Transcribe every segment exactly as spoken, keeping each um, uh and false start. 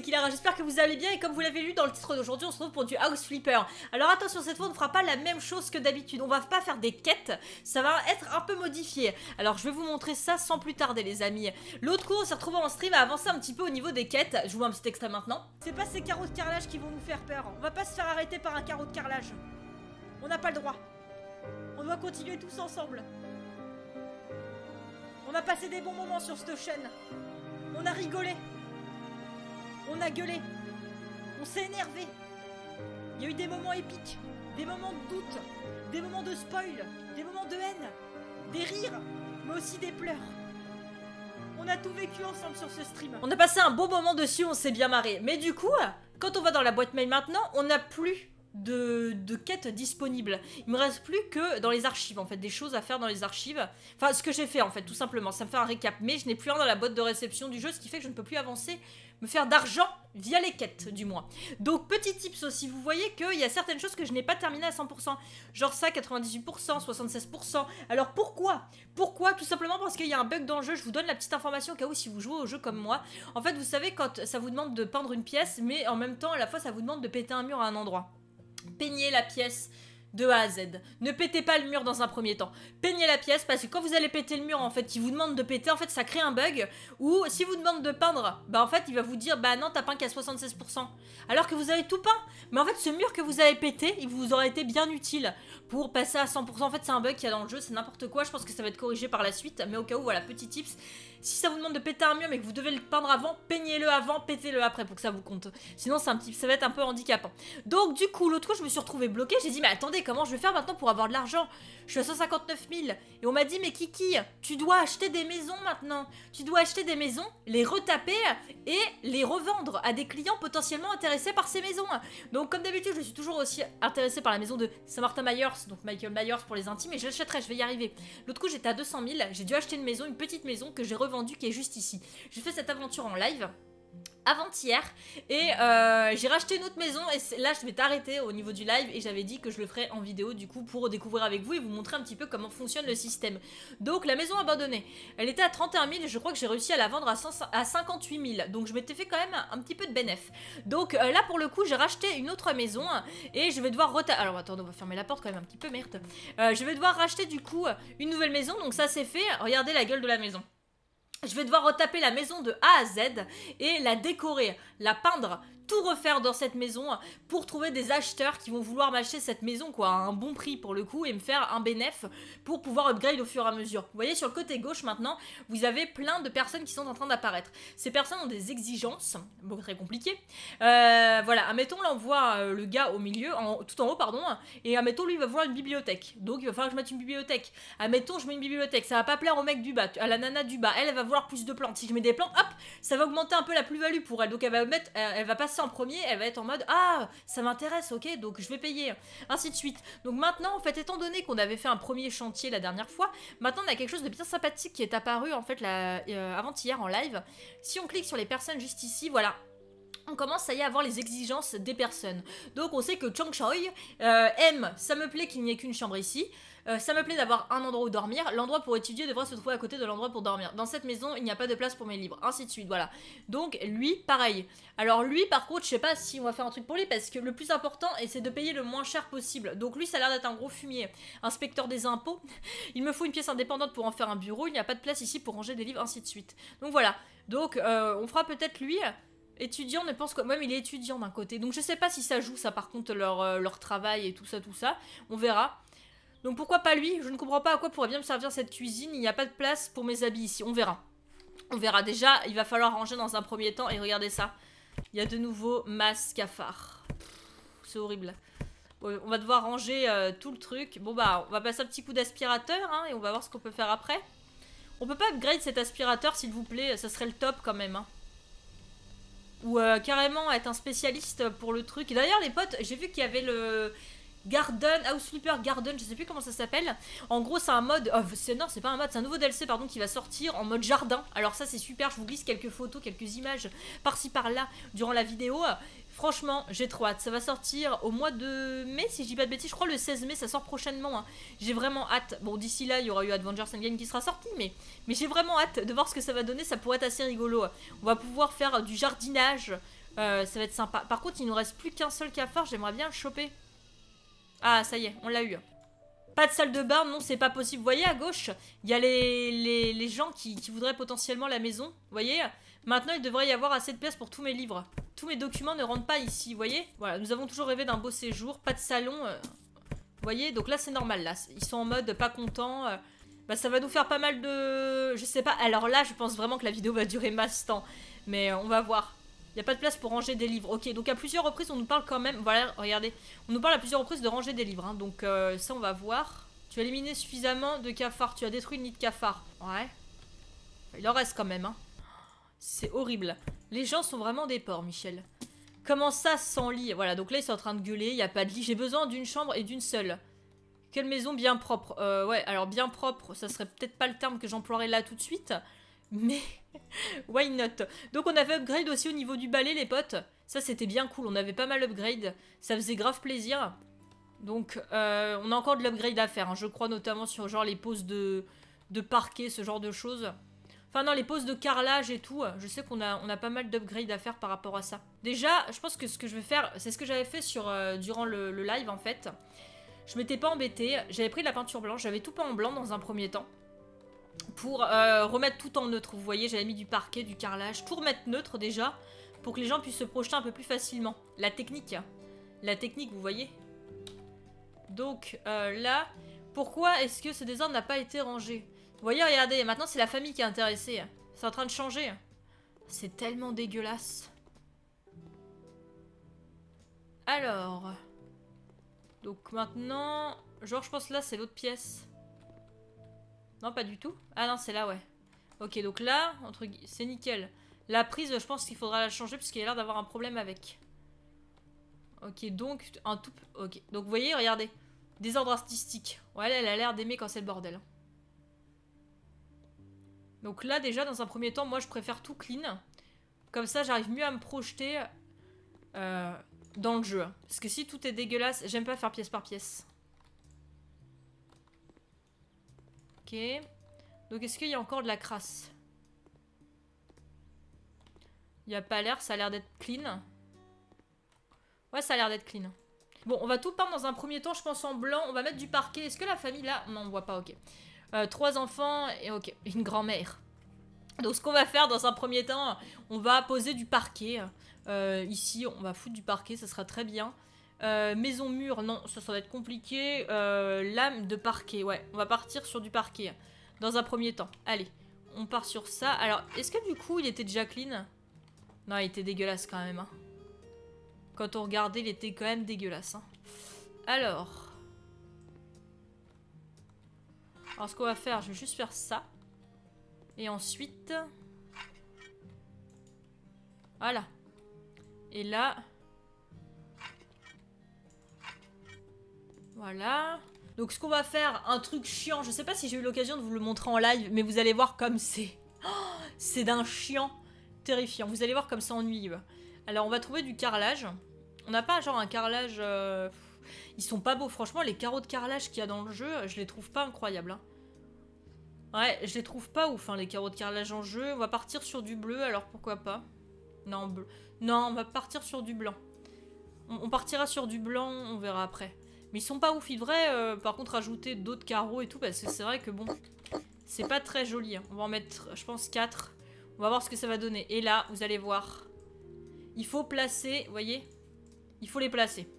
c'est Killara, j'espère que vous allez bien et comme vous l'avez lu dans le titre d'aujourd'hui, on se retrouve pour du House Flipper. Alors attention, cette fois on ne fera pas la même chose que d'habitude, on va pas faire des quêtes, ça va être un peu modifié. Alors je vais vous montrer ça sans plus tarder les amis. L'autre coup on s'est retrouvé en stream à avancer un petit peu au niveau des quêtes, je vous mets un petit extrait maintenant. C'est pas ces carreaux de carrelage qui vont nous faire peur, on va pas se faire arrêter par un carreau de carrelage. On n'a pas le droit, on doit continuer tous ensemble. On a passé des bons moments sur cette chaîne, on a rigolé. On a gueulé, on s'est énervé, il y a eu des moments épiques, des moments de doute, des moments de spoil, des moments de haine, des rires, mais aussi des pleurs. On a tout vécu ensemble sur ce stream. On a passé un beau moment dessus, on s'est bien marré. Mais du coup, quand on va dans la boîte mail maintenant, on n'a plus de, de quêtes disponibles. Il me reste plus que dans les archives en fait, des choses à faire dans les archives. Enfin, ce que j'ai fait en fait, tout simplement, ça me fait un récap. Mais je n'ai plus rien dans la boîte de réception du jeu, ce qui fait que je ne peux plus avancer, me faire d'argent via les quêtes du moins. Donc petit tips aussi, vous voyez qu'il y a certaines choses que je n'ai pas terminées à cent pour cent, genre ça, quatre-vingt-dix-huit pour cent, soixante-seize pour cent. Alors pourquoi? Pourquoi? Tout simplement parce qu'il y a un bug dans le jeu. Je vous donne la petite information au cas où si vous jouez au jeu comme moi. En fait vous savez quand ça vous demande de peindre une pièce, mais en même temps à la fois ça vous demande de péter un mur à un endroit. Peignez la pièce de A à Z. Ne pétez pas le mur dans un premier temps. Peignez la pièce parce que quand vous allez péter le mur en fait, qui vous demande de péter, en fait ça crée un bug où si vous demande de peindre, bah en fait il va vous dire bah non t'as peint qu'à soixante-seize pour cent alors que vous avez tout peint. Mais en fait ce mur que vous avez pété, il vous aurait été bien utile pour passer à cent pour cent. En fait c'est un bug qu'il y a dans le jeu, c'est n'importe quoi. Je pense que ça va être corrigé par la suite, mais au cas où voilà, petit tips. Si ça vous demande de péter un mur mais que vous devez le peindre avant, peignez-le avant, pétez-le après pour que ça vous compte. Sinon c'est un petit, ça va être un peu handicapant. Donc du coup l'autre coup je me suis retrouvée bloquée, j'ai dit mais attendez comment je vais faire maintenant pour avoir de l'argent? Je suis à cent cinquante-neuf mille et on m'a dit mais Kiki tu dois acheter des maisons maintenant. Tu dois acheter des maisons, les retaper et les revendre à des clients potentiellement intéressés par ces maisons. Donc comme d'habitude je suis toujours aussi intéressée par la maison de Saint-Martin-Mayors, donc Michael Myers pour les intimes, et je l'achèterai, je vais y arriver. L'autre coup j'étais à deux cent mille, j'ai dû acheter une maison, une petite maison que j'ai vendu qui est juste ici. J'ai fait cette aventure en live avant-hier et euh, j'ai racheté une autre maison et là je m'étais arrêtée au niveau du live et j'avais dit que je le ferais en vidéo du coup pour découvrir avec vous et vous montrer un petit peu comment fonctionne le système. Donc la maison abandonnée, elle était à trente et un mille et je crois que j'ai réussi à la vendre à, cent, à cinquante-huit mille, donc je m'étais fait quand même un, un petit peu de bénéf. Donc euh, là pour le coup j'ai racheté une autre maison et je vais devoir retaper. Alors attendez, on va fermer la porte quand même un petit peu, merde. Euh, je vais devoir racheter du coup une nouvelle maison, donc ça c'est fait. Regardez la gueule de la maison. Je vais devoir retaper la maison de A à Z et la décorer, la peindre, tout refaire dans cette maison pour trouver des acheteurs qui vont vouloir m'acheter cette maison quoi, à un bon prix pour le coup et me faire un bénéf pour pouvoir upgrade au fur et à mesure. Vous voyez sur le côté gauche maintenant, vous avez plein de personnes qui sont en train d'apparaître. Ces personnes ont des exigences, bon très compliqué. Euh, voilà, admettons là on voit euh, le gars au milieu, en, tout en haut pardon, et admettons lui il va vouloir une bibliothèque, donc il va falloir que je mette une bibliothèque. Admettons je mets une bibliothèque, ça va pas plaire au mec du bas, à la nana du bas, elle, elle va vouloir plus de plantes. Si je mets des plantes, hop, ça va augmenter un peu la plus-value pour elle. Donc elle va mettre, elle, elle va passer en premier, elle va être en mode ah ça m'intéresse, ok donc je vais payer, ainsi de suite. Donc maintenant en fait étant donné qu'on avait fait un premier chantier la dernière fois, maintenant on a quelque chose de bien sympathique qui est apparu en fait euh, avant-hier en live. Si on clique sur les personnes juste ici, voilà. On commence à y avoir les exigences des personnes. Donc on sait que Chang Choi euh, aime, ça me plaît qu'il n'y ait qu'une chambre ici, euh, ça me plaît d'avoir un endroit où dormir, l'endroit pour étudier devrait se trouver à côté de l'endroit pour dormir. Dans cette maison, il n'y a pas de place pour mes livres, ainsi de suite, voilà. Donc lui, pareil. Alors lui, par contre, je sais pas si on va faire un truc pour lui, parce que le plus important, c'est de payer le moins cher possible. Donc lui, ça a l'air d'être un gros fumier. Inspecteur des impôts, il me faut une pièce indépendante pour en faire un bureau, il n'y a pas de place ici pour ranger des livres, ainsi de suite. Donc voilà, donc euh, on fera peut-être lui... Étudiant ne pense quoi, même il est étudiant d'un côté, donc je sais pas si ça joue ça par contre leur, euh, leur travail et tout ça tout ça, on verra. Donc pourquoi pas lui, je ne comprends pas à quoi pourrait bien me servir cette cuisine, il n'y a pas de place pour mes habits ici, on verra. On verra déjà, il va falloir ranger dans un premier temps et regardez ça, il y a de nouveau masse cafard, c'est horrible. On va devoir ranger euh, tout le truc, bon bah on va passer un petit coup d'aspirateur hein, et on va voir ce qu'on peut faire après. On peut pas upgrade cet aspirateur s'il vous plaît, ça serait le top quand même hein. Ou euh, carrément être un spécialiste pour le truc. Et d'ailleurs les potes, j'ai vu qu'il y avait le Garden, House Flipper Garden, je sais plus comment ça s'appelle. En gros c'est un mode, oh, c'est, non c'est pas un mode, c'est un nouveau D L C pardon qui va sortir en mode jardin. Alors ça c'est super, je vous glisse quelques photos, quelques images par-ci par-là durant la vidéo. Franchement j'ai trop hâte, ça va sortir au mois de mai si je dis pas de bêtises, je crois le seize mai ça sort prochainement hein. J'ai vraiment hâte, bon d'ici là il y aura eu Avengers Endgame qui sera sorti mais, mais j'ai vraiment hâte de voir ce que ça va donner, ça pourrait être assez rigolo. On va pouvoir faire du jardinage, Euh, ça va être sympa. Par contre, il nous reste plus qu'un seul cafard. J'aimerais bien le choper. Ah, ça y est, on l'a eu. Pas de salle de bain, non, c'est pas possible. Vous voyez, à gauche, il y a les, les, les gens qui, qui voudraient potentiellement la maison. Vous voyez, maintenant, il devrait y avoir assez de place pour tous mes livres. Tous mes documents ne rentrent pas ici, vous voyez. Voilà, nous avons toujours rêvé d'un beau séjour. Pas de salon. Euh, vous voyez, donc là, c'est normal. Là, ils sont en mode pas contents. Euh, bah, ça va nous faire pas mal de... Je sais pas. Alors là, je pense vraiment que la vidéo va durer masse temps. Mais euh, on va voir. Il n'y a pas de place pour ranger des livres. Ok, donc à plusieurs reprises, on nous parle quand même... Voilà, regardez. On nous parle à plusieurs reprises de ranger des livres. Hein. Donc euh, ça, on va voir. Tu as éliminé suffisamment de cafards. Tu as détruit le nid de cafards. Ouais. Il en reste quand même. Hein. C'est horrible. Les gens sont vraiment des porcs, Michel. Comment ça, sans lit? Voilà, donc là, ils sont en train de gueuler. Il n'y a pas de lit. J'ai besoin d'une chambre et d'une seule. Quelle maison bien propre. Euh, ouais, alors bien propre, ça serait peut-être pas le terme que j'emploierais là tout de suite. Mais... why not? Donc on avait upgrade aussi au niveau du balai, les potes. Ça c'était bien cool, on avait pas mal upgrade. Ça faisait grave plaisir. Donc euh, on a encore de l'upgrade à faire, hein. Je crois notamment sur genre les poses de, de parquet, ce genre de choses. Enfin non, les poses de carrelage et tout. Je sais qu'on a, on a pas mal d'upgrade à faire par rapport à ça. Déjà, je pense que ce que je vais faire, c'est ce que j'avais fait sur, euh, durant le, le live en fait. Je m'étais pas embêtée, j'avais pris de la peinture blanche, j'avais tout peint en blanc dans un premier temps. Pour euh, remettre tout en neutre, vous voyez, j'avais mis du parquet, du carrelage, tout remettre neutre déjà, pour que les gens puissent se projeter un peu plus facilement. La technique, la technique, vous voyez. Donc euh, là, pourquoi est-ce que ce désordre n'a pas été rangé? Vous voyez, regardez, maintenant c'est la famille qui est intéressée. C'est en train de changer. C'est tellement dégueulasse. Alors... Donc maintenant... Genre je pense là c'est l'autre pièce. Non, pas du tout. Ah non, c'est là, ouais. Ok, donc là, entre gu... c'est nickel. La prise, je pense qu'il faudra la changer puisqu'il a l'air d'avoir un problème avec. Ok, donc, un tout... Ok, donc vous voyez, regardez. Désordre artistique. Ouais, elle a l'air d'aimer quand c'est le bordel. Donc là, déjà, dans un premier temps, moi, je préfère tout clean. Comme ça, j'arrive mieux à me projeter euh, dans le jeu. Parce que si tout est dégueulasse, j'aime pas faire pièce par pièce. Ok, donc est-ce qu'il y a encore de la crasse? Il n'y a pas l'air, ça a l'air d'être clean. Ouais, ça a l'air d'être clean. Bon, on va tout peindre dans un premier temps, je pense en blanc. On va mettre du parquet. Est-ce que la famille là... Non, on voit pas, ok. Euh, trois enfants et ok, une grand-mère. Donc ce qu'on va faire dans un premier temps, on va poser du parquet. Euh, ici, on va foutre du parquet, ça sera très bien. Euh, maison mur, non, ça, ça va être compliqué. Euh, lame de parquet, ouais. On va partir sur du parquet, dans un premier temps. Allez, on part sur ça. Alors, est-ce que du coup, il était déjà clean? Non, il était dégueulasse quand même, hein. Quand on regardait, il était quand même dégueulasse, hein. Alors... Alors, ce qu'on va faire, je vais juste faire ça. Et ensuite... Voilà. Et là... Voilà. Donc ce qu'on va faire, un truc chiant. Je sais pas si j'ai eu l'occasion de vous le montrer en live, mais vous allez voir comme c'est... Oh, c'est d'un chiant terrifiant. Vous allez voir comme c'est ennuyeux. Alors on va trouver du carrelage. On n'a pas genre un carrelage... Euh... Ils sont pas beaux. Franchement, les carreaux de carrelage qu'il y a dans le jeu, je les trouve pas incroyables. Hein. Ouais, je les trouve pas ouf, hein, les carreaux de carrelage en jeu. On va partir sur du bleu, alors pourquoi pas. Non, bleu. Non, on va partir sur du blanc. On, on partira sur du blanc, on verra après. Mais ils sont pas ouf, il devrait euh, par contre ajouter d'autres carreaux et tout, parce que c'est vrai que bon, c'est pas très joli. Hein. On va en mettre, je pense, quatre. On va voir ce que ça va donner. Et là, vous allez voir. Il faut placer, vous voyez? Il faut les placer.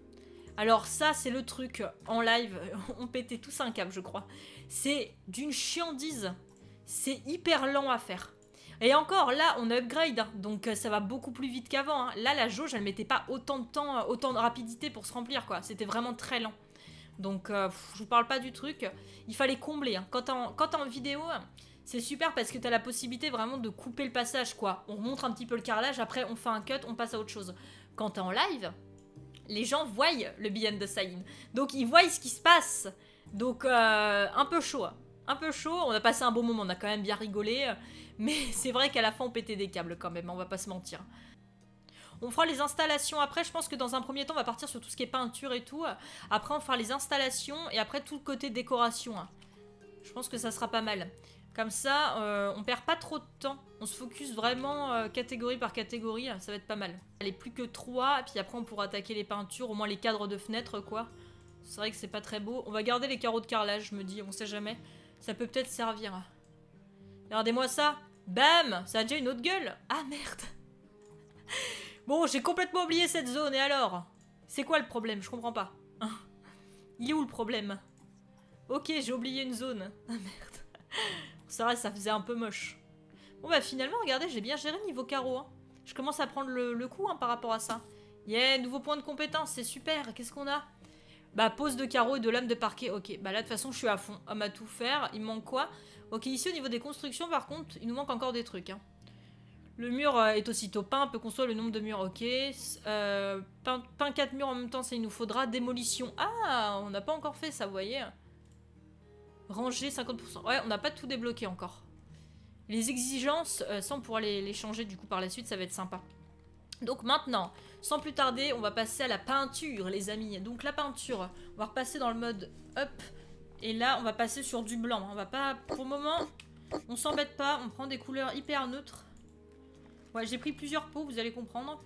Alors ça, c'est le truc. En live, on pétait tous un câble, je crois. C'est d'une chiandise. C'est hyper lent à faire. Et encore, là, on upgrade, hein, donc ça va beaucoup plus vite qu'avant. Hein. Là, la jauge, elle mettait pas autant de temps, autant de rapidité pour se remplir, quoi. C'était vraiment très lent. Donc, euh, pff, je vous parle pas du truc. Il fallait combler. Hein. Quand t'es en, quand t'es en vidéo, c'est super parce que t'as la possibilité vraiment de couper le passage, quoi. On remonte un petit peu le carrelage, après on fait un cut, on passe à autre chose. Quand t'es en live, les gens voient le behind the scene. Donc, ils voient ce qui se passe. Donc, euh, un peu chaud, hein. Un peu chaud, on a passé un bon moment, on a quand même bien rigolé, mais c'est vrai qu'à la fin on pétait des câbles quand même, on va pas se mentir. On fera les installations après, je pense que dans un premier temps on va partir sur tout ce qui est peinture et tout, après on fera les installations et après tout le côté décoration. Je pense que ça sera pas mal. Comme ça, euh, on perd pas trop de temps. On se focus vraiment euh, catégorie par catégorie. Ça va être pas mal. Allez, plus que trois. Et puis après, on pourra attaquer les peintures. Au moins les cadres de fenêtres, quoi. C'est vrai que c'est pas très beau. On va garder les carreaux de carrelage, je me dis. On sait jamais. Ça peut peut-être servir. Regardez-moi ça. Bam! Ça a déjà une autre gueule. Ah, merde. Bon, j'ai complètement oublié cette zone. Et alors? C'est quoi le problème? Je comprends pas. Il est où le problème? Ok, j'ai oublié une zone. Ah, merde. Ça va, ça faisait un peu moche. Bon bah finalement, regardez, j'ai bien géré niveau carreau. Hein. Je commence à prendre le, le coup hein, par rapport à ça. Yeah, nouveau point de compétence, c'est super. Qu'est-ce qu'on a? Bah pose de carreau et de lame de parquet. Ok, bah là de toute façon, je suis à fond. Homme à tout faire. Il manque quoi? Ok, ici au niveau des constructions, par contre, il nous manque encore des trucs. Hein. Le mur est aussitôt peint. On peut construire le nombre de murs. Ok. Euh, peint, peint quatre murs en même temps, ça il nous faudra. Démolition. Ah, on n'a pas encore fait ça, vous voyez. Ranger cinquante pour cent. Ouais, on n'a pas tout débloqué encore. Les exigences, euh, ça on pourra les, les changer du coup par la suite, ça va être sympa. Donc maintenant, sans plus tarder, on va passer à la peinture, les amis. Donc la peinture, on va repasser dans le mode up. Et là, on va passer sur du blanc. On va pas, pour le moment, on s'embête pas. On prend des couleurs hyper neutres. Ouais, j'ai pris plusieurs pots, vous allez comprendre.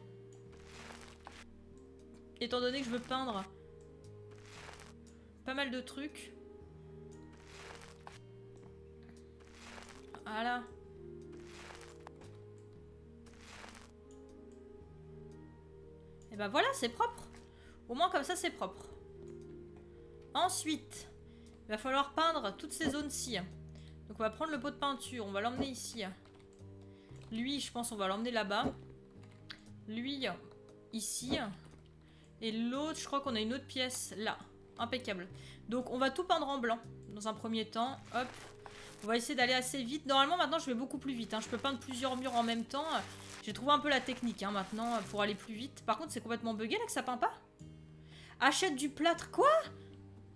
Étant donné que je veux peindre pas mal de trucs... Voilà. Et bah voilà, c'est propre. Au moins comme ça, c'est propre. Ensuite, il va falloir peindre toutes ces zones-ci. Donc on va prendre le pot de peinture, on va l'emmener ici. Lui, je pense on va l'emmener là-bas. Lui, ici. Et l'autre, je crois qu'on a une autre pièce là. Impeccable. Donc on va tout peindre en blanc dans un premier temps. Hop. On va essayer d'aller assez vite. Normalement, maintenant, je vais beaucoup plus vite. Hein. Je peux peindre plusieurs murs en même temps. J'ai trouvé un peu la technique, hein, maintenant, pour aller plus vite. Par contre, c'est complètement bugué, là, que ça peint pas. Achète du plâtre. Quoi?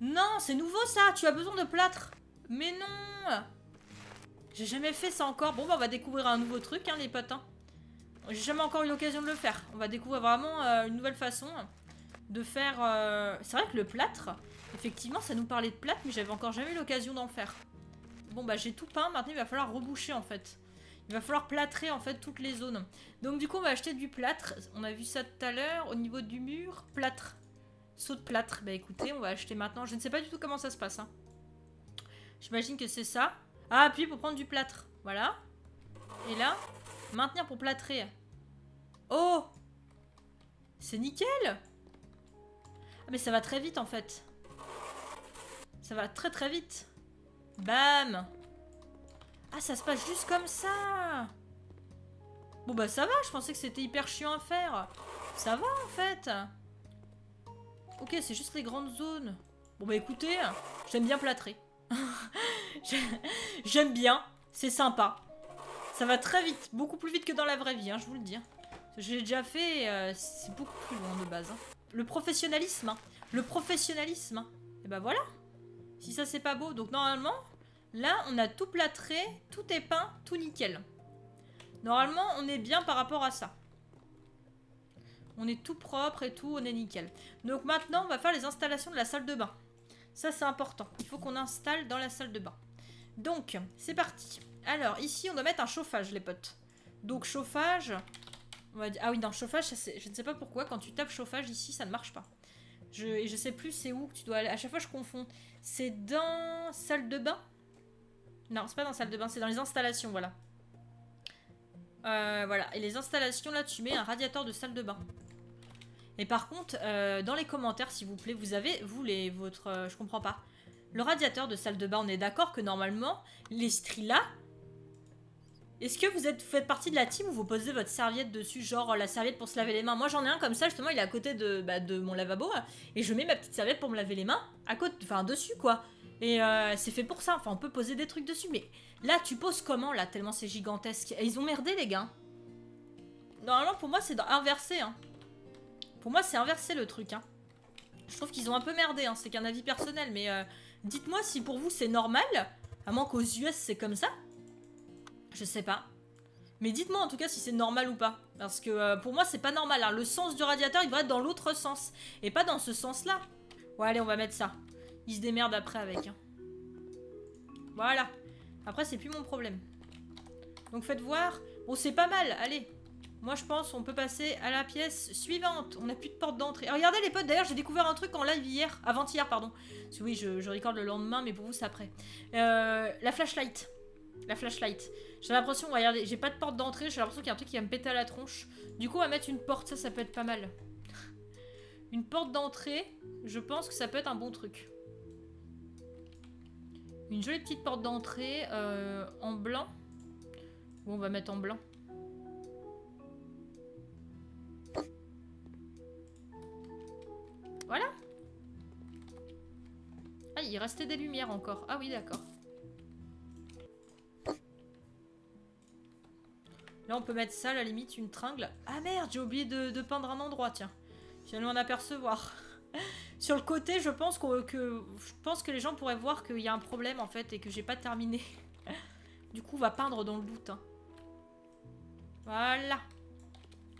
Non, c'est nouveau, ça. Tu as besoin de plâtre. Mais non. J'ai jamais fait ça encore. Bon, bah, on va découvrir un nouveau truc, hein, les patins. J'ai jamais encore eu l'occasion de le faire. On va découvrir vraiment euh, une nouvelle façon de faire... Euh... C'est vrai que le plâtre, effectivement, ça nous parlait de plâtre, mais j'avais encore jamais eu l'occasion d'en faire. Bon bah j'ai tout peint, maintenant il va falloir reboucher en fait. Il va falloir plâtrer en fait toutes les zones. Donc du coup on va acheter du plâtre. On a vu ça tout à l'heure, au niveau du mur, plâtre. Saut de plâtre, bah écoutez on va acheter maintenant. Je ne sais pas du tout comment ça se passe. Hein. J'imagine que c'est ça. Ah, appuyer pour prendre du plâtre, voilà. Et là, maintenir pour plâtrer. Oh! C'est nickel! Ah mais ça va très vite en fait. Ça va très très vite. Bam! Ah, ça se passe juste comme ça! Bon bah ça va, je pensais que c'était hyper chiant à faire. Ça va en fait. Ok, c'est juste les grandes zones. Bon bah écoutez, j'aime bien plâtrer. J'aime bien, c'est sympa. Ça va très vite, beaucoup plus vite que dans la vraie vie, hein, je vous le dis. Je l'ai déjà fait, euh, c'est beaucoup plus loin de base. Hein. Le professionnalisme, hein. Le professionnalisme. Hein. Et bah voilà. Si ça c'est pas beau, donc normalement là on a tout plâtré, tout est peint, tout nickel. Normalement on est bien par rapport à ça. On est tout propre et tout, on est nickel. Donc maintenant on va faire les installations de la salle de bain. Ça c'est important, il faut qu'on installe dans la salle de bain. Donc c'est parti. Alors ici on doit mettre un chauffage les potes. Donc chauffage, on va dire... Ah oui non, chauffage, ça, je ne sais pas pourquoi quand tu tapes chauffage ici ça ne marche pas. Je, et je sais plus c'est où que tu dois aller. À chaque fois je confonds. C'est dans salle de bain? Non, c'est pas dans salle de bain, c'est dans les installations, voilà. Euh, voilà. Et les installations, là, tu mets un radiateur de salle de bain. Et par contre, euh, dans les commentaires, s'il vous plaît, vous avez, vous, les, votre... Euh, je comprends pas. Le radiateur de salle de bain, on est d'accord que normalement, les strilas... Est-ce que vous êtes, faites partie de la team où vous posez votre serviette dessus, genre la serviette pour se laver les mains? Moi j'en ai un comme ça, justement, il est à côté de, bah, de mon lavabo, et je mets ma petite serviette pour me laver les mains, à côté, enfin dessus quoi. Et euh, c'est fait pour ça, enfin on peut poser des trucs dessus, mais là tu poses comment là, tellement c'est gigantesque. Et ils ont merdé les gars. Normalement pour moi c'est inversé, hein. Pour moi c'est inversé le truc, hein. Je trouve qu'ils ont un peu merdé, hein. C'est qu'un avis personnel, mais euh, dites-moi si pour vous c'est normal, à moins qu'aux U S c'est comme ça. Je sais pas. Mais dites-moi en tout cas si c'est normal ou pas. Parce que euh, pour moi, c'est pas normal. Hein. Le sens du radiateur, il devrait être dans l'autre sens. Et pas dans ce sens-là. Ouais, allez, on va mettre ça. Ils se démerdent après avec. Hein. Voilà. Après, c'est plus mon problème. Donc faites voir. Bon, c'est pas mal. Allez. Moi, je pense on peut passer à la pièce suivante. On n'a plus de porte d'entrée. Ah, regardez les potes. D'ailleurs, j'ai découvert un truc en live hier. Avant-hier, pardon. Parce que, oui, je, je recorde le lendemain, mais pour vous, c'est après. Euh, la flashlight. La flashlight. J'ai l'impression... Regardez, j'ai pas de porte d'entrée. J'ai l'impression qu'il y a un truc qui va me péter à la tronche. Du coup, on va mettre une porte. Ça, ça peut être pas mal. Une porte d'entrée. Je pense que ça peut être un bon truc. Une jolie petite porte d'entrée euh, en blanc. Ou on va mettre en blanc. Voilà. Ah, il restait des lumières encore. Ah oui, d'accord. Là, on peut mettre ça, à la limite, une tringle. Ah merde, j'ai oublié de, de peindre un endroit, tiens. Je viens de m'en apercevoir. Sur le côté, je pense, qu'on, que, je pense que les gens pourraient voir qu'il y a un problème, en fait, et que j'ai pas terminé. Du coup, on va peindre dans le doute. Hein. Voilà.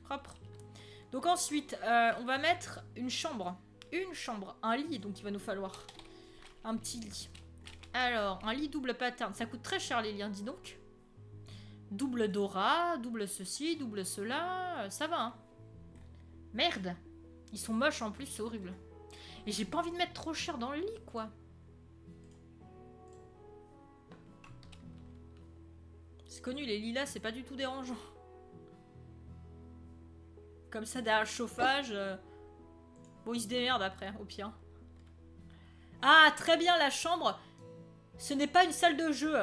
Propre. Donc ensuite, euh, on va mettre une chambre. Une chambre. Un lit, donc il va nous falloir un petit lit. Alors, un lit double pattern. Ça coûte très cher, les liens, dis donc. Double Dora, double ceci, double cela. Ça va, hein. Merde. Ils sont moches, en plus, c'est horrible. Et j'ai pas envie de mettre trop cher dans le lit, quoi. C'est connu, les lits là, c'est pas du tout dérangeant. Comme ça, derrière le chauffage... Euh... Bon, ils se démerdent après, au pire. Ah, très bien, la chambre. Ce n'est pas une salle de jeu.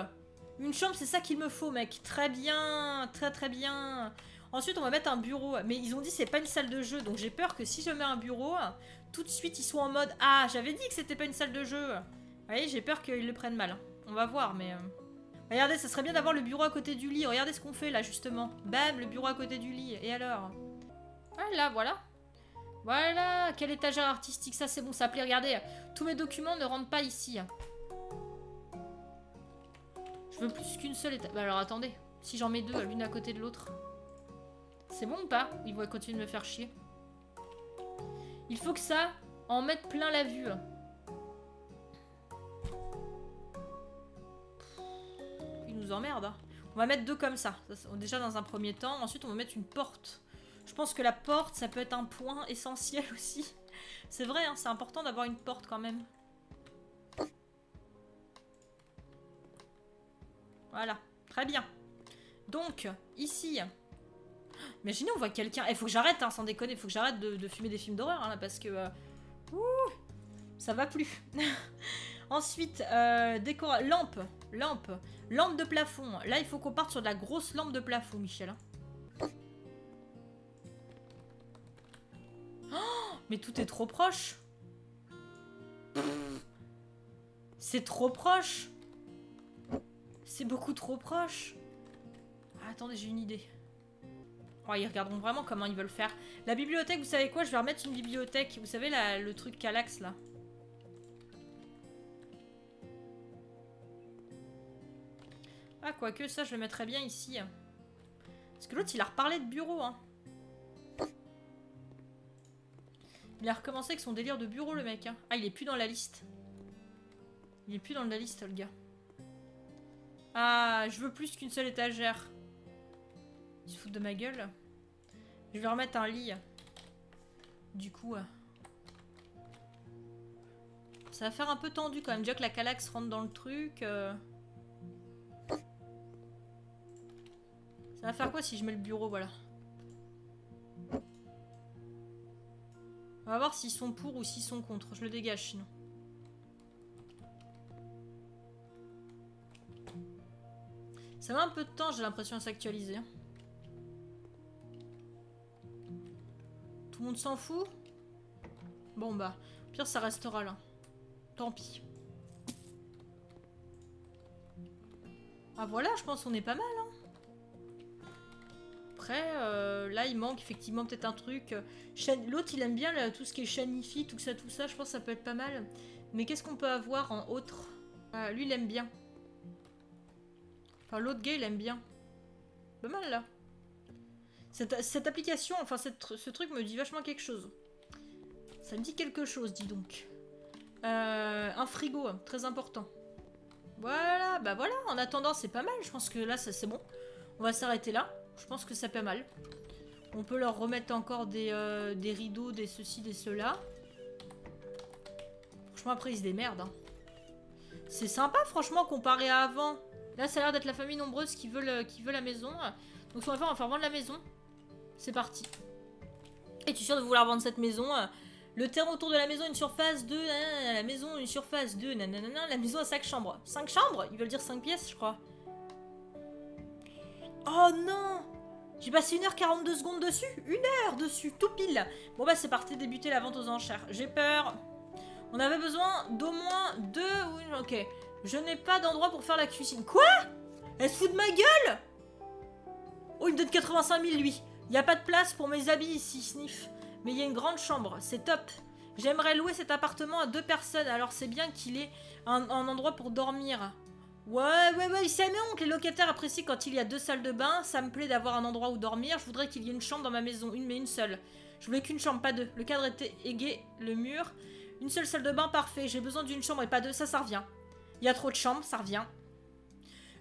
Une chambre, c'est ça qu'il me faut, mec. Très bien, très très bien. Ensuite, on va mettre un bureau. Mais ils ont dit que c'est pas une salle de jeu, donc j'ai peur que si je mets un bureau... Tout de suite, ils sont en mode... Ah, j'avais dit que c'était pas une salle de jeu. Vous voyez, j'ai peur qu'ils le prennent mal. On va voir, mais... Euh... Regardez, ça serait bien d'avoir le bureau à côté du lit. Regardez ce qu'on fait, là, justement. Bam, le bureau à côté du lit. Et alors? Voilà, voilà. Voilà, quelle étagère artistique. Ça, c'est bon, ça plaît. Regardez, tous mes documents ne rentrent pas ici. Je veux plus qu'une seule étagère. Bah alors, attendez. Si j'en mets deux, l'une à côté de l'autre. C'est bon ou pas? Ils vont continuer de me faire chier. Il faut que ça en mette plein la vue. Il nous emmerde. On va mettre deux comme ça. Déjà dans un premier temps. Ensuite, on va mettre une porte. Je pense que la porte, ça peut être un point essentiel aussi. C'est vrai, hein, c'est important d'avoir une porte quand même. Voilà. Très bien. Donc, ici... Imaginez, on voit quelqu'un... Il eh, faut que j'arrête, hein, sans déconner. Il faut que j'arrête de, de fumer des films d'horreur, hein, là, parce que... Euh, ouh, ça va plus. Ensuite, euh, décor... Lampe. Lampe. Lampe de plafond. Là, il faut qu'on parte sur de la grosse lampe de plafond, Michel. Hein. Oh, mais tout est trop proche. C'est trop proche. C'est beaucoup trop proche. Ah, attendez, j'ai une idée. Oh, ils regarderont vraiment comment ils veulent faire. La bibliothèque, vous savez quoi? Je vais remettre une bibliothèque. Vous savez, la, le truc Kallax, là. Ah, quoique, ça, je le mettrais bien ici. Parce que l'autre, il a reparlé de bureau, hein. Il a recommencé avec son délire de bureau, le mec, hein. Ah, il est plus dans la liste. Il est plus dans la liste, le gars. Ah, je veux plus qu'une seule étagère. Ils se foutent de ma gueule. Je vais remettre un lit. Du coup, ça va faire un peu tendu quand même. Déjà que la Kallax rentre dans le truc. Euh... Ça va faire quoi si je mets le bureau, voilà. On va voir s'ils sont pour ou s'ils sont contre. Je le dégage sinon. Ça met un peu de temps, j'ai l'impression, à s'actualiser. Tout le monde s'en fout? Bon bah, au pire ça restera là. Tant pis. Ah voilà, je pense qu'on est pas mal, hein. Après, euh, là il manque effectivement peut-être un truc. L'autre il aime bien là, tout ce qui est chanifi, tout ça, tout ça. Je pense que ça peut être pas mal. Mais qu'est-ce qu'on peut avoir en autre? euh, Lui il aime bien. Enfin l'autre gars il aime bien. Pas mal là. Cette, cette application, enfin cette, ce truc me dit vachement quelque chose. Ça me dit quelque chose, dis donc. Euh, un frigo, très important. Voilà, bah voilà, en attendant c'est pas mal, je pense que là c'est bon. On va s'arrêter là, je pense que c'est pas mal. On peut leur remettre encore des, euh, des rideaux, des ceci, des cela. Franchement après ils se démerdent. Hein. C'est sympa franchement comparé à avant. Là ça a l'air d'être la famille nombreuse qui veut, le, qui veut la maison. Donc ce qu'on va faire, on va faire vendre la maison. C'est parti. Es-tu sûr de vouloir vendre cette maison ? Le terrain autour de la maison, une surface de... Nanana, la maison, une surface de... Nanana, la maison à cinq chambres. cinq chambres ? Ils veulent dire cinq pièces, je crois. Oh non ! J'ai passé une heure quarante-deux secondes dessus. Une heure dessus, tout pile. Bon bah c'est parti, débuter la vente aux enchères. J'ai peur. On avait besoin d'au moins deux... Oui, ok. Je n'ai pas d'endroit pour faire la cuisine. Quoi ? Elle se fout de ma gueule ? Oh, il me donne quatre-vingt-cinq mille, lui. Il n'y a pas de place pour mes habits ici, sniff. Mais il y a une grande chambre, c'est top. J'aimerais louer cet appartement à deux personnes. Alors c'est bien qu'il ait un, un endroit pour dormir. Ouais, ouais, ouais, c'est mignon que les locataires apprécient quand il y a deux salles de bain. Ça me plaît d'avoir un endroit où dormir. Je voudrais qu'il y ait une chambre dans ma maison, une mais une seule. Je voulais qu'une chambre, pas deux. Le cadre était égaye, le mur. Une seule salle de bain, parfait. J'ai besoin d'une chambre et pas deux, ça, ça revient. Il y a trop de chambres, ça revient.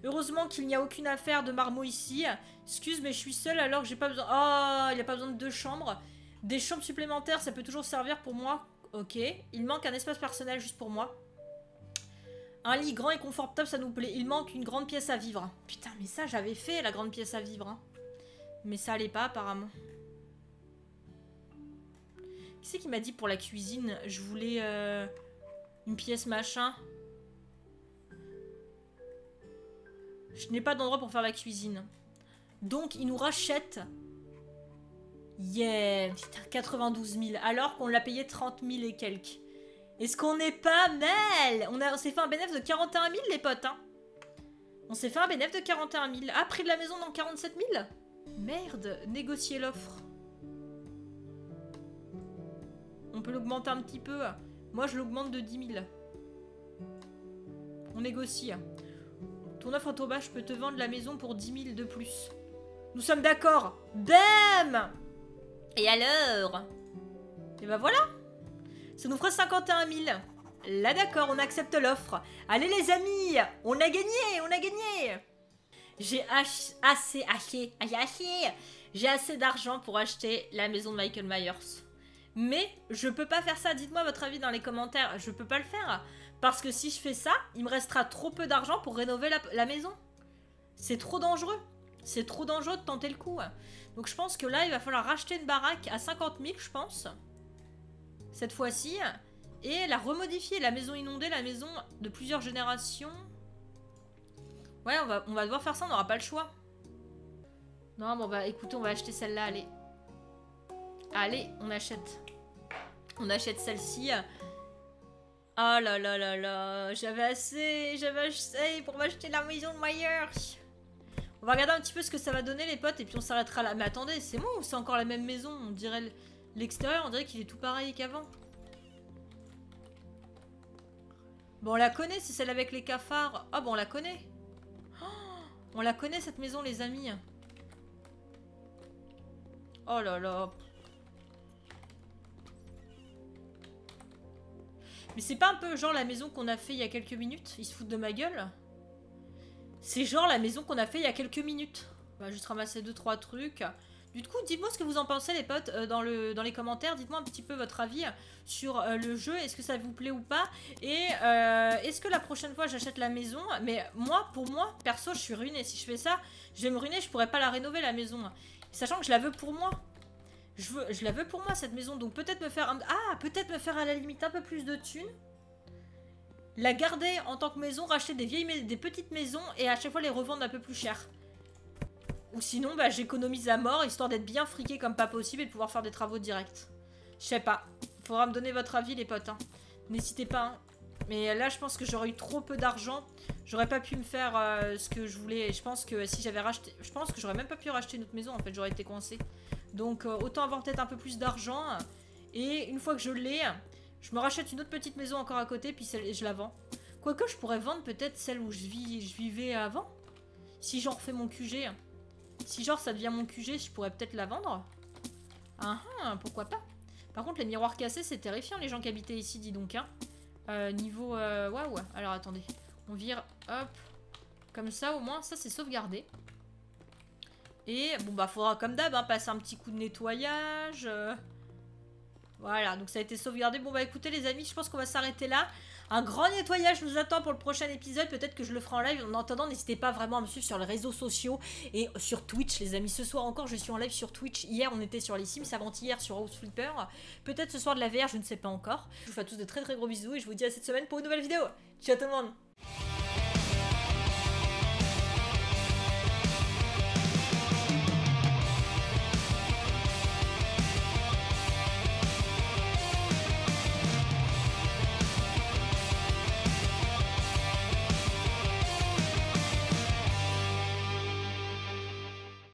Heureusement qu'il n'y a aucune affaire de marmot ici. Excuse, mais je suis seule alors que j'ai pas besoin... Oh, il n'y a pas besoin de deux chambres. Des chambres supplémentaires, ça peut toujours servir pour moi. Ok. Il manque un espace personnel juste pour moi. Un lit grand et confortable, ça nous plaît. Il manque une grande pièce à vivre. Putain, mais ça, j'avais fait la grande pièce à vivre. Hein. Mais ça allait pas, apparemment. Qui c'est qui m'a dit pour la cuisine, je voulais euh, une pièce machin. Je n'ai pas d'endroit pour faire la cuisine. Donc, il nous rachète... Yeah, putain, quatre-vingt-douze mille, alors qu'on l'a payé trente mille et quelques. Est-ce qu'on n'est pas mal? On, on s'est fait un bénéfice de quarante et un mille, les potes, hein. On s'est fait un bénéfice de quarante et un mille. Ah, prix de la maison dans quarante-sept mille. Merde, négocier l'offre. On peut l'augmenter un petit peu. Moi, je l'augmente de dix mille. On négocie. Ton offre est au bas, je peux te vendre la maison pour dix mille de plus. Nous sommes d'accord. Bam! Et alors? Et ben voilà. Ça nous fera cinquante et un mille. Là d'accord, on accepte l'offre. Allez les amis, on a gagné, on a gagné. J'ai assez haché, j'ai assez d'argent pour acheter la maison de Michael Myers. Mais je peux pas faire ça, dites-moi votre avis dans les commentaires. Je peux pas le faire, parce que si je fais ça, il me restera trop peu d'argent pour rénover la, la maison. C'est trop dangereux. C'est trop dangereux de tenter le coup. Donc je pense que là, il va falloir racheter une baraque à cinquante mille, je pense. Cette fois-ci. Et la remodifier. La maison inondée, la maison de plusieurs générations. Ouais, on va, on va devoir faire ça, on n'aura pas le choix. Non, bon, bah écoutez, on va acheter celle-là, allez. Allez, on achète. On achète celle-ci. Oh là là là là. J'avais assez, j'avais assez pour m'acheter la maison de Myers. On va regarder un petit peu ce que ça va donner les potes et puis on s'arrêtera là. Mais attendez, c'est moi ou c'est encore la même maison? On dirait l'extérieur, on dirait qu'il est tout pareil qu'avant. Bon, on la connaît, c'est celle avec les cafards. Ah bon, on la connaît. Oh, on la connaît cette maison les amis. Oh là là. Mais c'est pas un peu genre la maison qu'on a fait il y a quelques minutes? Ils se foutent de ma gueule. C'est genre la maison qu'on a fait il y a quelques minutes. On va juste ramasser deux trois trucs. Du coup, dites-moi ce que vous en pensez les potes euh, dans, le, dans les commentaires. Dites-moi un petit peu votre avis sur euh, le jeu. Est-ce que ça vous plaît ou pas? Et euh, est-ce que la prochaine fois j'achète la maison? Mais moi, pour moi, perso, je suis ruinée. Si je fais ça, je vais me ruiner, je pourrais pas la rénover la maison. Sachant que je la veux pour moi. Je, veux, je la veux pour moi cette maison. Donc peut-être me faire un... Ah, peut-être me faire à la limite un peu plus de thunes. La garder en tant que maison, racheter des vieilles, des petites maisons et à chaque fois les revendre un peu plus cher. Ou sinon, bah, j'économise à mort, histoire d'être bien friqué comme pas possible et de pouvoir faire des travaux directs. Je sais pas. Il faudra me donner votre avis, les potes. N'hésitez hein. pas. Hein. Mais là, je pense que j'aurais eu trop peu d'argent. J'aurais pas pu me faire euh, ce que je voulais. Et je pense que si j'avais racheté... Je pense que j'aurais même pas pu racheter une autre maison, en fait. J'aurais été coincée. Donc, euh, autant avoir peut-être un peu plus d'argent. Et une fois que je l'ai... Je me rachète une autre petite maison encore à côté, puis celle, je la vends. Quoique, je pourrais vendre peut-être celle où je, vis, je vivais avant. Si genre fais mon Q G. Si genre ça devient mon Q G, je pourrais peut-être la vendre. Ah ah, pourquoi pas. Par contre, les miroirs cassés, c'est terrifiant les gens qui habitaient ici, dis donc. Hein. Euh, niveau... Waouh. Wow. Alors, attendez. On vire Hop. Comme ça, au moins, ça, c'est sauvegardé. Et, bon, bah, faudra, comme d'hab, hein, passer un petit coup de nettoyage. Euh... Voilà, donc ça a été sauvegardé. Bon, bah, écoutez, les amis, je pense qu'on va s'arrêter là. Un grand nettoyage nous attend pour le prochain épisode. Peut-être que je le ferai en live. En attendant, n'hésitez pas vraiment à me suivre sur les réseaux sociaux et sur Twitch, les amis. Ce soir encore, je suis en live sur Twitch. Hier, on était sur les Sims. Avant-hier, sur House Flipper. Peut-être ce soir de la V R, je ne sais pas encore. Je vous fais à tous de très très gros bisous et je vous dis à cette semaine pour une nouvelle vidéo. Ciao tout le monde!